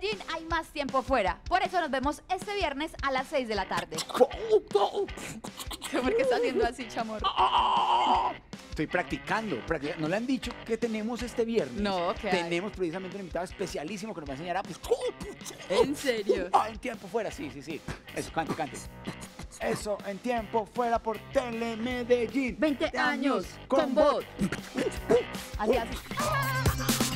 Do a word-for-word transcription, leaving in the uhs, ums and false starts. Medellín hay más tiempo fuera. Por eso nos vemos este viernes a las seis de la tarde. ¿Por qué está haciendo así, chamorro? Estoy practicando, practicando. No le han dicho que tenemos este viernes. No, que tenemos hay? precisamente un invitado especialísimo que nos va a enseñar a... ¿En serio? Ah, en tiempo fuera, sí, sí, sí. Eso, cante, cante. Eso, en tiempo fuera por Tele Medellín. veinte años con, con vos. Así, así.